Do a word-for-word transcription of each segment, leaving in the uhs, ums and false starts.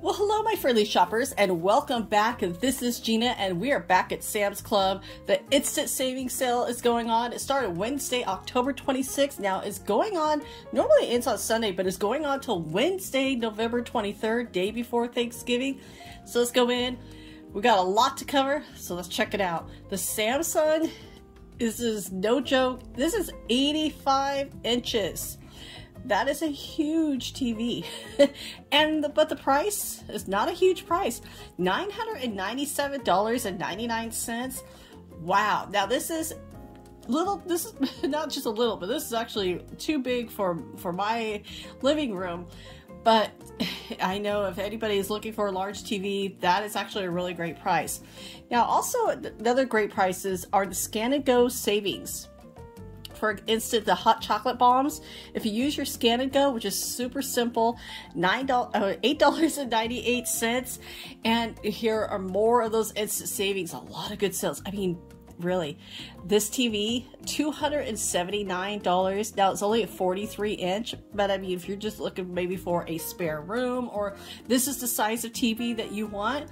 Well, hello, my friendly shoppers, and welcome back. This is Gina, and we are back at Sam's Club. The Instant Savings Sale is going on. It started Wednesday, October twenty-sixth. Now, it's going on, normally it ends on Sunday, but it's going on till Wednesday, November twenty-third, day before Thanksgiving. So let's go in. We got a lot to cover, so let's check it out. The Samsung, this is no joke. This is eighty-five inches. That is a huge T V. and the, But the price is not a huge price. nine hundred ninety-seven dollars and ninety-nine cents. Wow. Now this is little, this is not just a little, but this is actually too big for, for my living room. But I know if anybody is looking for a large T V, that is actually a really great price. Now also, another great prices are the Scan and Go savings. For instance, the hot chocolate bombs, if you use your Scan and Go, which is super simple, eight dollars and ninety-eight cents. And here are more of those instant savings, a lot of good sales. I mean, really, this T V, two hundred seventy-nine dollars. Now it's only a forty-three inch, but I mean, if you're just looking maybe for a spare room, or this is the size of T V that you want,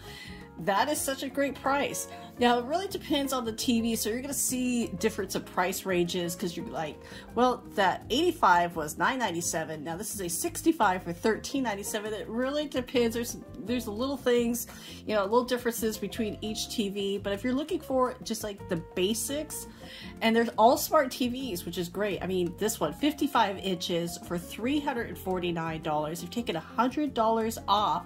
that is such a great price. Now, it really depends on the T V, so you're going to see difference of price ranges, because you're like, well, that eighty-five was nine ninety-seven. Now, this is a sixty-five for thirteen ninety-seven. It really depends. There's there's little things, you know, little differences between each T V. But if you're looking for just like the basics, and there's all smart T Vs, which is great. I mean, this one, fifty-five inches for three hundred forty-nine dollars. You've taken one hundred dollars off.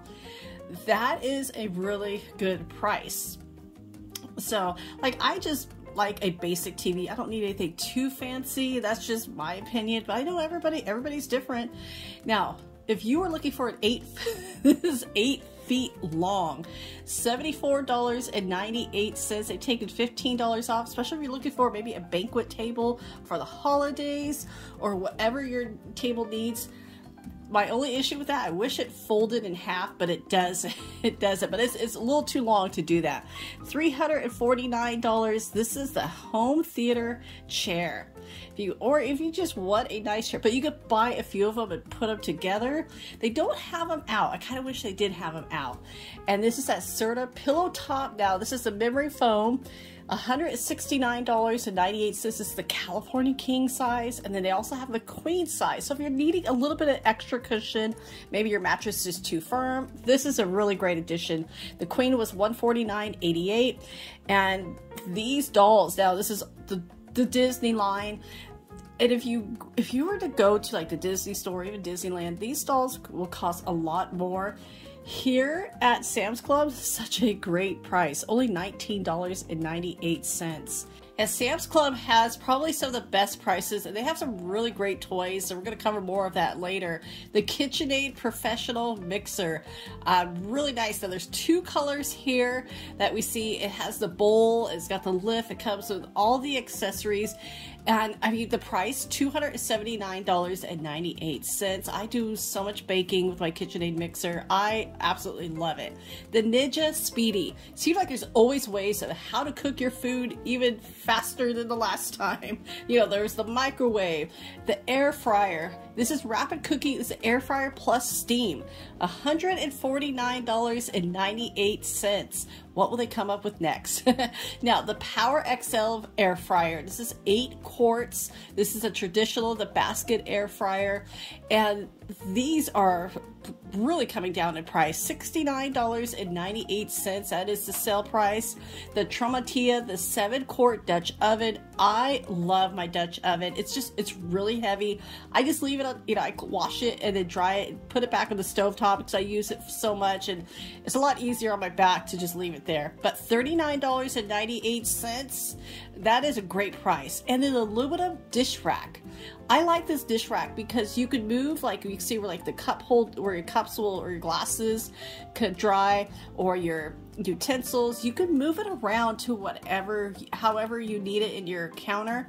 That is a really good price. So, like, I just like a basic T V. I don't need anything too fancy. That's just my opinion. But I know everybody, everybody's different. Now, if you are looking for an eight, this is eight feet long, seventy-four dollars and ninety-eight cents. They've taken fifteen dollars off, especially if you're looking for maybe a banquet table for the holidays or whatever your table needs. My only issue with that, I wish it folded in half, but it does, it doesn't. But it's, it's a little too long to do that. three hundred forty-nine dollars. This is the home theater chair. If you, or if you just want a nice chair, but you could buy a few of them and put them together. They don't have them out. I kind of wish they did have them out. And this is that Serta pillow top. Now this is the memory foam, one hundred sixty-nine dollars and ninety-eight cents. This is the California king size, and then they also have the queen size. So if you're needing a little bit of extra cushion, maybe your mattress is too firm, this is a really great addition. The queen was one hundred forty-nine dollars and eighty-eight cents, and these dolls. Now this is the the Disney line, and if you if you were to go to like the Disney store, even Disneyland, these dolls will cost a lot more. Here at Sam's Club, such a great price, only nineteen dollars and ninety-eight cents. And Sam's Club has probably some of the best prices, and they have some really great toys, so we're going to cover more of that later. The KitchenAid Professional Mixer, uh, really nice. Now there's two colors here that we see. It has the bowl, it's got the lift, it comes with all the accessories, and I mean the price, two hundred seventy-nine dollars and ninety-eight cents. I do so much baking with my KitchenAid mixer. I absolutely love it. The Ninja Speedy. Seems like there's always ways of how to cook your food even faster. faster than the last time. You know, there's the microwave, the air fryer. This is Rapid Cookies Air Fryer Plus Steam, one hundred forty-nine dollars and ninety-eight cents. What will they come up with next? Now, the Power X L air fryer. This is eight quarts. This is a traditional, the basket air fryer. And these are really coming down in price, sixty-nine dollars and ninety-eight cents. That is the sale price. The Trumatia, the seven quart Dutch oven. I love my Dutch oven. It's just, it's really heavy. I just leave it on, you know, I wash it and then dry it and put it back on the stovetop because I use it so much, and it's a lot easier on my back to just leave it there. But thirty-nine dollars and ninety-eight cents, that is a great price. And an aluminum dish rack. I like this dish rack because you can move, like you can see where like the cup hold, where your cups will, or your glasses could dry, or your utensils. You can move it around to whatever, however you need it in your counter.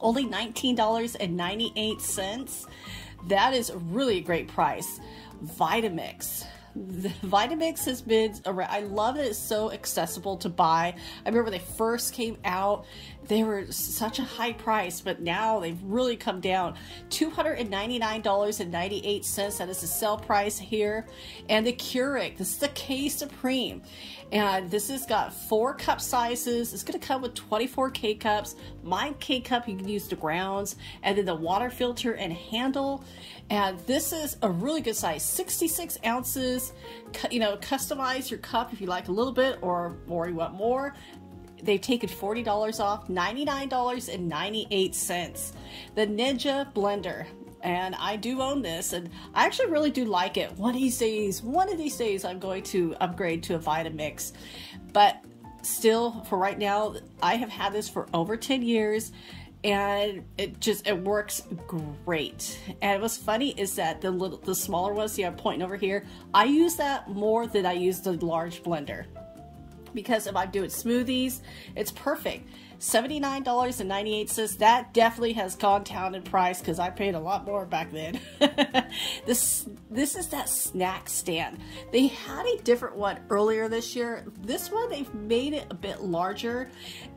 Only nineteen dollars and ninety-eight cents. That is really a great price. Vitamix. The Vitamix has been around. I love that it's so accessible to buy. I remember when they first came out, They were such a high price, but now they've really come down. two hundred ninety-nine dollars and ninety-eight cents, that is the sale price here. And the Keurig, this is the K-Supreme. And this has got four cup sizes. It's gonna come with twenty-four K-Cups. My K-Cup, you can use the grounds, and then the water filter and handle. And this is a really good size, sixty-six ounces. You know, customize your cup if you like a little bit or more, you want more. They've taken forty dollars off, ninety-nine dollars and ninety-eight cents. The Ninja blender, and I do own this, and I actually really do like it. One of these days, one of these days I'm going to upgrade to a Vitamix, but still for right now, I have had this for over ten years. And it just, it works great. And what's funny is that the little, the smaller ones, see I'm pointing over here, I use that more than I use the large blender. Because if I'm doing smoothies, it's perfect. seventy-nine dollars and ninety-eight cents, that definitely has gone down in price because I paid a lot more back then. this this is that snack stand. They had a different one earlier this year. This one, they've made it a bit larger.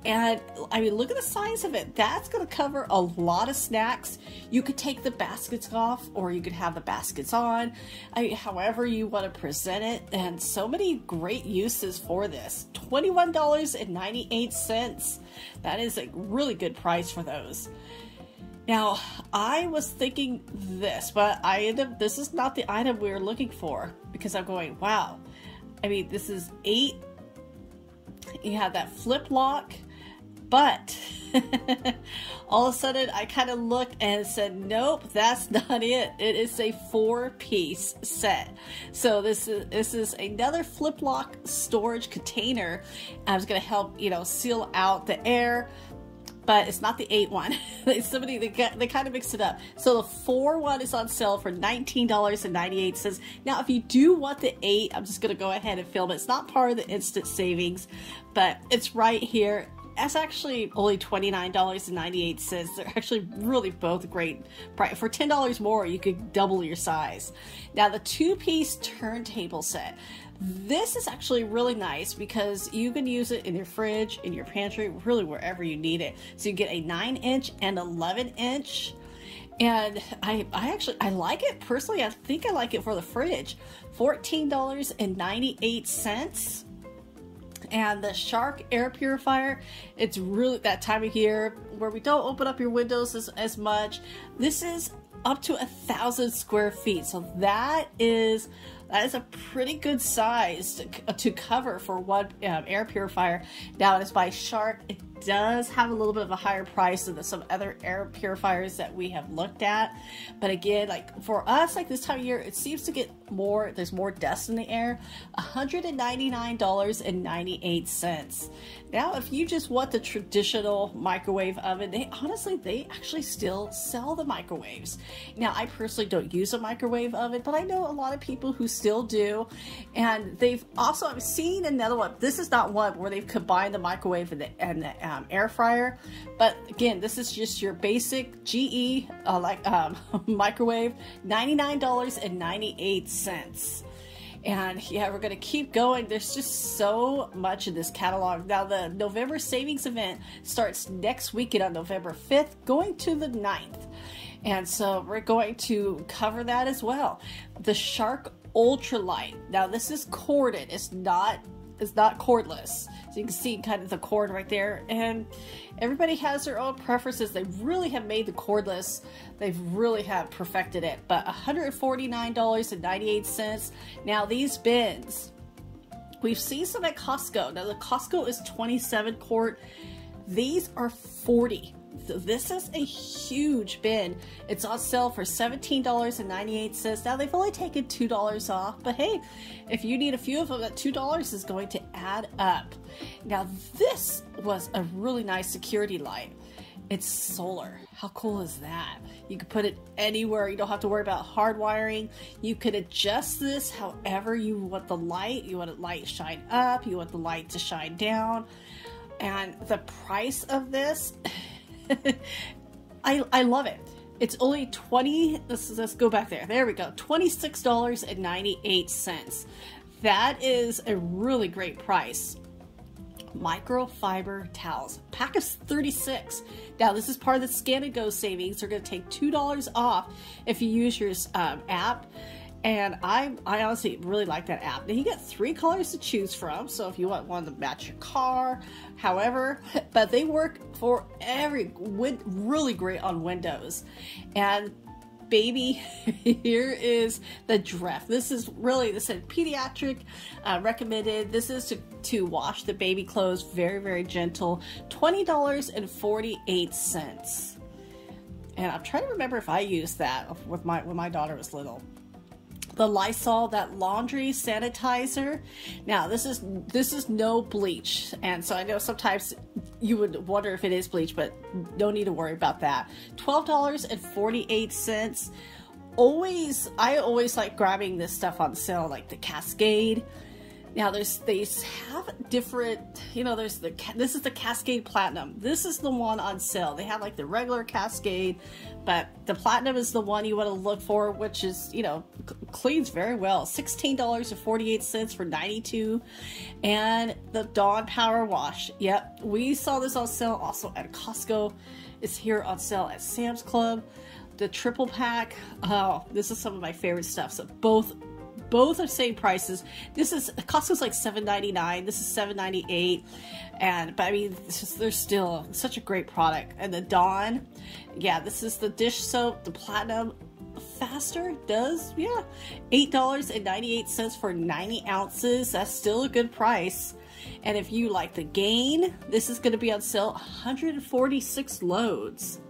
And I mean, look at the size of it. That's gonna cover a lot of snacks. You could take the baskets off, or you could have the baskets on, I mean, however you wanna present it. And so many great uses for this. twenty-one dollars and ninety-eight cents. That is a really good price for those. Now, I was thinking this, but I end up, this is not the item we were looking for, because I'm going, wow. I mean, this is eight. You have that flip lock, but all of a sudden I kind of looked and said, nope, that's not it. It is a four piece set. So this is, this is another flip lock storage container. I was going to help, you know, seal out the air, but it's not the eight one. It's somebody, they, got, they kind of mixed it up. So the four one is on sale for nineteen dollars and ninety-eight cents. Now, if you do want the eight, I'm just going to go ahead and film it. It's not part of the instant savings, but it's right here. That's actually only twenty-nine dollars and ninety-eight cents. They're actually really both great. For ten dollars more, you could double your size. Now, the two-piece turntable set. This is actually really nice because you can use it in your fridge, in your pantry, really wherever you need it. So you get a nine inch and eleven inch. And I, I actually, I like it personally. I think I like it for the fridge. fourteen dollars and ninety-eight cents. And the Shark air purifier, it's really that time of year where we don't open up your windows as, as much. This is up to a thousand square feet. So that is, that is a pretty good size to, to cover for one um, air purifier. Now it is by Shark. It does have a little bit of a higher price than some other air purifiers that we have looked at. But again, like for us, like this time of year, it seems to get more, there's more dust in the air. one hundred ninety-nine dollars and ninety-eight cents. Now, if you just want the traditional microwave oven, they honestly, they actually still sell the microwaves. Now, I personally don't use a microwave oven, but I know a lot of people who still do. And they've also, I've seen another one. This is not one where they've combined the microwave and the, and the um, air fryer. But again, this is just your basic G E uh, like um, microwave, ninety-nine dollars and ninety-eight cents. And yeah, we're going to keep going. There's just so much in this catalog. Now, the November savings event starts next weekend on November fifth, going to the ninth. And so we're going to cover that as well. The Shark Ultralight. Now, this is corded. It's not, it's not cordless. So you can see kind of the cord right there. And everybody has their own preferences. They really have made the cordless. They've really have perfected it. But one hundred forty-nine dollars and ninety-eight cents. Now these bins, we've seen some at Costco. Now the Costco is twenty-seven quart. These are forty. So this is a huge bin. It's on sale for seventeen dollars and ninety-eight cents. Now they've only taken two dollars off, but hey, if you need a few of them, that two dollars is going to add up. Now this was a really nice security light. It's solar. How cool is that? You can put it anywhere. You don't have to worry about hardwiring. You can adjust this however you want the light. You want the light to shine up. You want the light to shine down. And the price of this, I, I love it. It's only twenty, let's, let's go back there. There we go, twenty-six dollars and ninety-eight cents. That is a really great price. microfiber towels, pack of thirty-six. Now this is part of the Scan and Go savings. They're going to take two dollars off if you use your um, app. And I, I honestly really like that app. Now you get three colors to choose from, so if you want one to match your car, however, but they work for every, really great on windows. And baby, here is the Dreft. This is really, this is pediatric uh, recommended. This is to, to wash the baby clothes, very, very gentle, twenty dollars and forty-eight cents. And I'm trying to remember if I used that with my, when my daughter was little. The Lysol, that laundry sanitizer. Now this is this is no bleach, and so I know sometimes you would wonder if it is bleach, but no need to worry about that. twelve dollars and forty-eight cents. Always, I always like grabbing this stuff on sale, like the Cascade. Now there's, they have different, you know, there's the, this is the Cascade Platinum. This is the one on sale. They have like the regular Cascade, but the Platinum is the one you want to look for, which is, you know, cleans very well. sixteen dollars and forty-eight cents for ninety-two. And the Dawn Power Wash. Yep, we saw this on sale also at Costco. It's here on sale at Sam's Club. The triple pack. Oh, this is some of my favorite stuff. So both Both are same prices. This is, Costco's like seven ninety-nine. This is seven ninety-eight. And, but I mean, this is, they're still such a great product. And the Dawn, yeah, this is the dish soap, the Platinum. Faster does, yeah. eight dollars and ninety-eight cents for ninety ounces. That's still a good price. And if you like the Gain, this is going to be on sale, one hundred forty-six loads.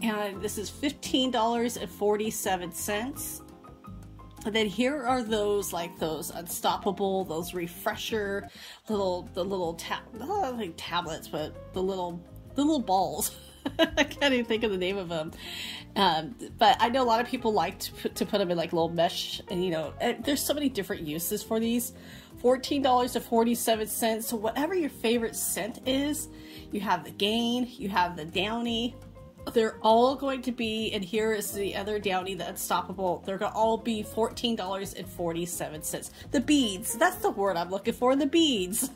And this is fifteen dollars and forty-seven cents. And then here are those, like those Unstoppable, those refresher little, the little tab, I don't think tablets, but the little, the little balls. I can't even think of the name of them. Um, but I know a lot of people like to put, to put them in like little mesh, and you know, and there's so many different uses for these. fourteen dollars and forty-seven cents. So whatever your favorite scent is, you have the Gain, you have the Downy. They're all going to be, and here is the other Downy, the Unstoppable. They're going to all be fourteen dollars and forty-seven cents. The beads, that's the word I'm looking for, the beads.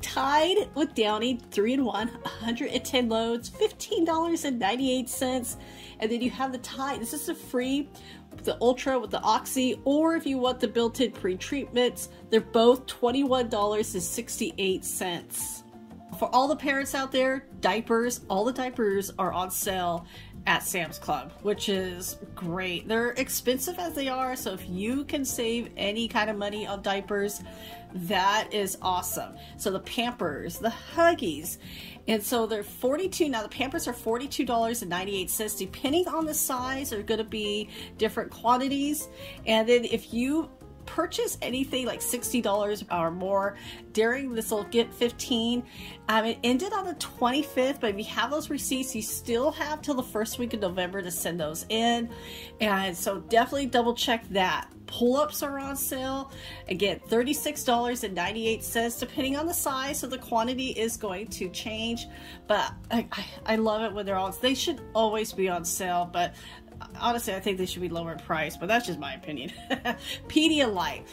Tide with Downy, three in one, one hundred ten loads, fifteen dollars and ninety-eight cents. And then you have the Tide. This is a free, the Ultra with the Oxy, or if you want the built-in pre-treatments, they're both twenty-one dollars and sixty-eight cents. For all the parents out there, diapers, all the diapers are on sale at Sam's Club, which is great. They're expensive as they are, so if you can save any kind of money on diapers, that is awesome. So the Pampers, the Huggies, and so they're forty-two dollars. Now the Pampers are forty-two dollars and ninety-eight cents. Depending on the size, they're going to be different quantities. And then if you purchase anything like sixty dollars or more during this, will get fifteen. Um, it ended on the twenty-fifth, but if you have those receipts, you still have till the first week of November to send those in. And so definitely double check that. Pull-ups are on sale. Again, thirty-six dollars and ninety-eight cents, depending on the size, so the quantity is going to change. But I, I, I love it when they're on, they should always be on sale, but honestly, I think they should be lower in price, but that's just my opinion. Pedialyte.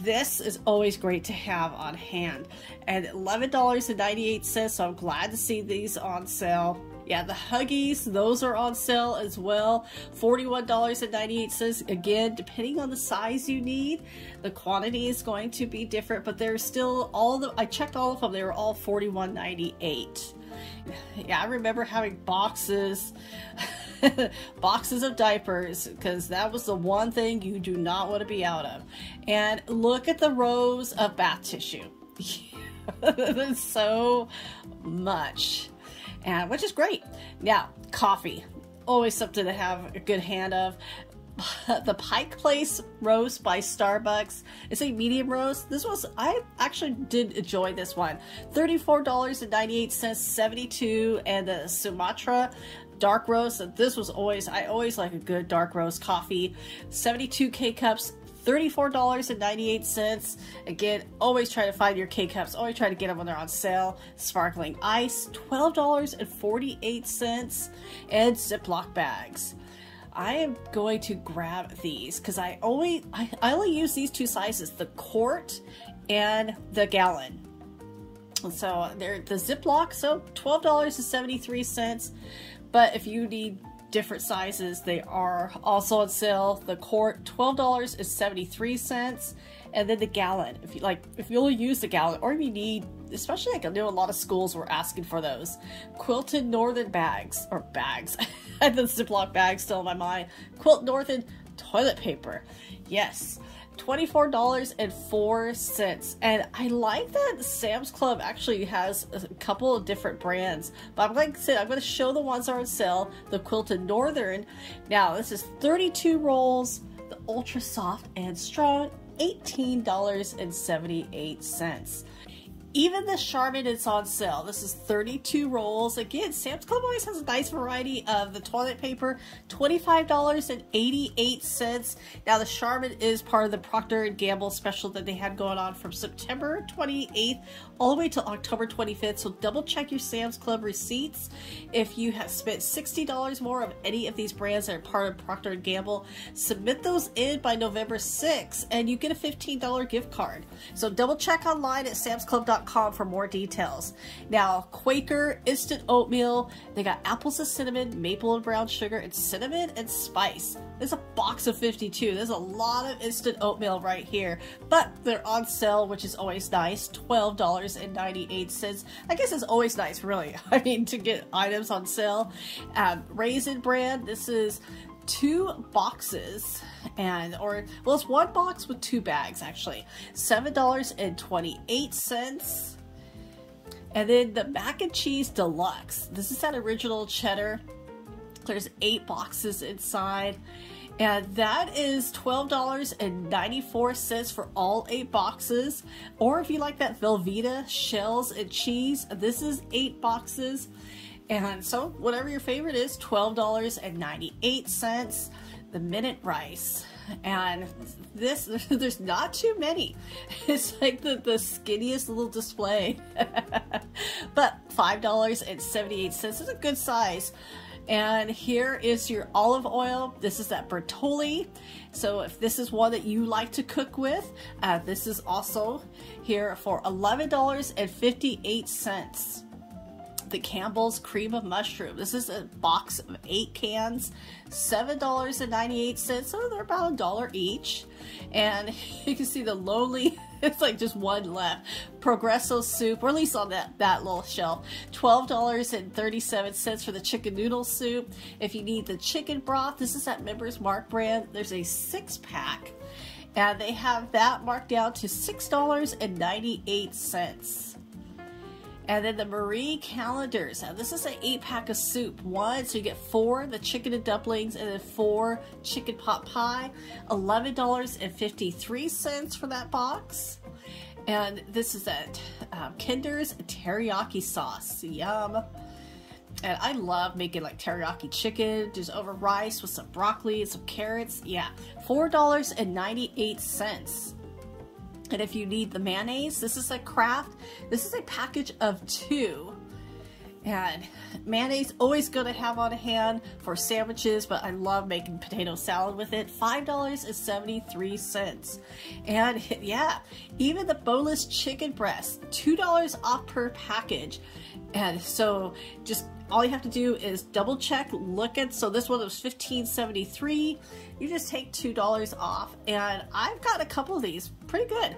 This is always great to have on hand. And eleven dollars and ninety-eight cents, so I'm glad to see these on sale. Yeah, the Huggies, those are on sale as well. forty-one dollars and ninety-eight cents. Again, depending on the size you need, the quantity is going to be different, but they're still all the, I checked all of them, they were all forty-one ninety-eight. Yeah, I remember having boxes boxes of diapers, because that was the one thing you do not want to be out of. And look at the rows of bath tissue. There's so much, and which is great. Now, coffee, always something to have a good hand of. The Pike Place roast by Starbucks. It's a medium roast. This was, I actually did enjoy this one. thirty-four dollars and ninety-eight cents, seventy-two, and the Sumatra dark roast. This was always, I always like a good dark roast coffee. seventy-two K-Cups, thirty-four dollars and ninety-eight cents. Again, always try to find your K-Cups. Always try to get them when they're on sale. Sparkling ice, twelve dollars and forty-eight cents, and Ziploc bags. I am going to grab these because I only I, I only use these two sizes, the quart and the gallon. So they're the Ziploc soap, twelve dollars and seventy-three cents. But if you need different sizes, they are also on sale. The quart, twelve dollars and seventy-three cents. And then the gallon, if you like, if you'll use the gallon, or if you need, especially like I know a lot of schools were asking for those Quilted Northern bags or bags. I have the Ziploc bags still in my mind. Quilted Northern toilet paper, yes, twenty-four dollars and four cents. And I like that Sam's Club actually has a couple of different brands, but I'm like I said, I'm going to show the ones that are on sale. The Quilted Northern. Now this is thirty-two rolls, the ultra soft and strong. eighteen dollars and seventy-eight cents. Even the Charmin is on sale. This is thirty-two rolls. Again, Sam's Club always has a nice variety of the toilet paper. twenty-five dollars and eighty-eight cents. Now the Charmin is part of the Procter and Gamble special that they had going on from September twenty-eighth all the way to October twenty-fifth. So double check your Sam's Club receipts. If you have spent sixty dollars more of any of these brands that are part of Procter and Gamble, submit those in by November sixth and you get a fifteen dollar gift card. So double check online at sam's club dot com for more details. Now Quaker instant oatmeal, they got apples and cinnamon, maple and brown sugar, and cinnamon and spice. There's a box of fifty-two. There's a lot of instant oatmeal right here, but they're on sale, which is always nice. twelve dollars and ninety-eight cents. I guess it's always nice, really, I mean, to get items on sale. Um, Raisin Bran, this is two boxes, and or well, it's one box with two bags actually. Seven dollars and twenty-eight cents. And then the mac and cheese deluxe, this is that original cheddar. There's eight boxes inside, and that is twelve dollars and ninety-four cents for all eight boxes. Or if you like that Velveeta shells and cheese, this is eight boxes. And so whatever your favorite is, twelve dollars and ninety-eight cents. The Minute Rice, and this, there's not too many. It's like the, the skinniest little display. But five dollars and seventy-eight cents is a good size. And here is your olive oil. This is that Bertolli. So if this is one that you like to cook with, uh, this is also here for eleven dollars and fifty-eight cents. The Campbell's cream of mushroom. This is a box of eight cans, seven dollars and ninety-eight cents, so they're about a dollar each. And you can see the lonely, it's like just one left. Progresso soup, or at least on that, that little shelf, twelve dollars and thirty-seven cents for the chicken noodle soup. If you need the chicken broth, this is that Member's Mark brand. There's a six pack, and they have that marked down to six dollars and ninety-eight cents. And then the Marie calendars. Now this is an eight pack of soup. One, so you get four, the chicken and dumplings, and then four chicken pot pie. eleven dollars and fifty-three cents for that box. And this is that um, Kinder's teriyaki sauce. Yum. And I love making like teriyaki chicken, just over rice with some broccoli and some carrots. Yeah, four dollars and ninety-eight cents. And if you need the mayonnaise, this is a Kraft. This is a package of two. And mayonnaise, always good to have on hand for sandwiches, but I love making potato salad with it. five dollars and seventy-three cents. And yeah, even the boneless chicken breast, two dollars off per package. And so just all you have to do is double check, look at, so this one was fifteen seventy-three. You just take two dollars off, and I've got a couple of these, pretty good.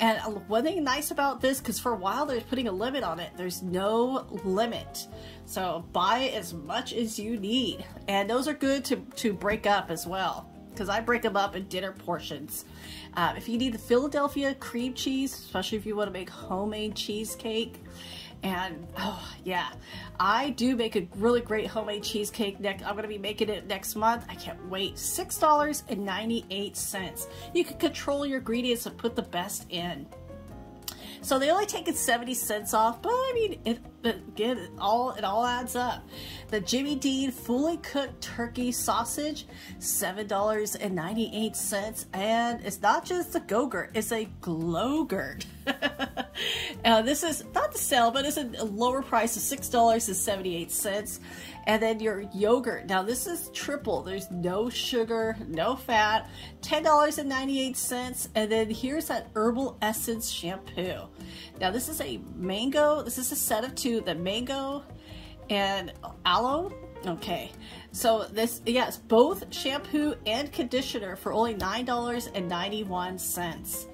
And one thing nice about this, because for a while they're putting a limit on it, there's no limit. So buy as much as you need. And those are good to, to break up as well, because I break them up in dinner portions. Um, if you need the Philadelphia cream cheese, especially if you want to make homemade cheesecake. And oh yeah, I do make a really great homemade cheesecake. Next, I'm gonna be making it next month. I can't wait. six dollars and ninety-eight cents. You can control your ingredients and put the best in. So they only take it seventy cents off, but I mean, it, again, it all it all adds up. The Jimmy Dean fully cooked turkey sausage, seven dollars and ninety-eight cents, and it's not just a go-gurt, it's a glow-gurt. Uh, this is not the sale, but it's a lower price of six dollars and seventy-eight cents. And then your yogurt. Now this is triple. There's no sugar, no fat. ten dollars and ninety-eight cents. And then here's that Herbal Essence shampoo. Now this is a mango. This is a set of two. The mango and aloe. Okay, so this, yes, both shampoo and conditioner for only nine dollars and ninety-one cents.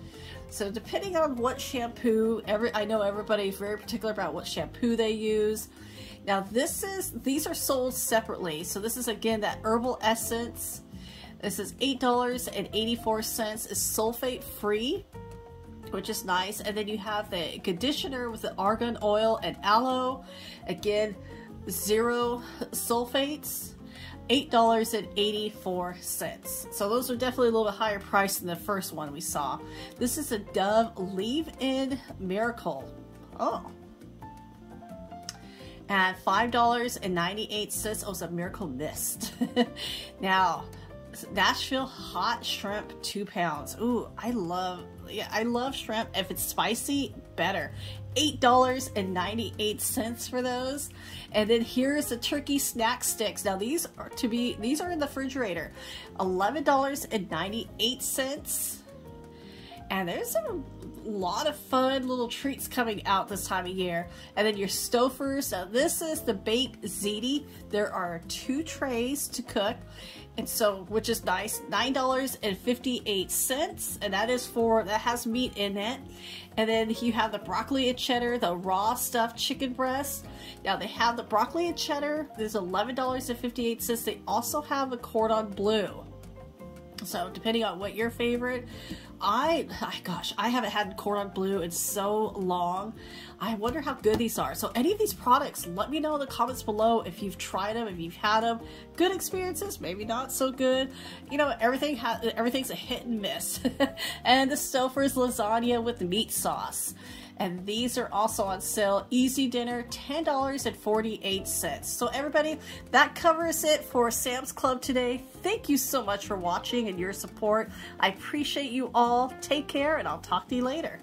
So depending on what shampoo, every I know everybody's very particular about what shampoo they use. Now this is, these are sold separately. So this is again that Herbal Essence. This is eight dollars and eighty-four cents. It's sulfate free, which is nice. And then you have the conditioner with the argan oil and aloe. Again, zero sulfates, eight dollars and eighty-four cents. So those are definitely a little bit higher price than the first one we saw. This is a Dove Leave-In Miracle. Oh. At five dollars and ninety-eight cents. Oh, it's a Miracle Mist. Now, Nashville Hot Shrimp, two pounds. Ooh, I love, yeah, I love shrimp. If it's spicy, better. eight dollars and ninety-eight cents for those. And then here's the turkey snack sticks. Now these are to be, these are in the refrigerator. eleven dollars and ninety-eight cents. And there's a lot of fun little treats coming out this time of year. And then your Stouffer's. Now this is the baked ziti. There are two trays to cook. And so, which is nice, nine dollars and fifty-eight cents, and that is for, that has meat in it. And then you have the broccoli and cheddar, the raw stuffed chicken breast. Now they have the broccoli and cheddar, there's eleven dollars and fifty-eight cents. They also have the cordon bleu. So depending on what your favorite, I, oh gosh, I haven't had cordon bleu in so long. I wonder how good these are. So any of these products, let me know in the comments below if you've tried them, if you've had them. Good experiences, maybe not so good. You know, everything ha everything's a hit and miss. And the Stouffer's lasagna with meat sauce. And these are also on sale. Easy Dinner, ten dollars and forty-eight cents. So everybody, that covers it for Sam's Club today. Thank you so much for watching and your support. I appreciate you all. Take care, and I'll talk to you later.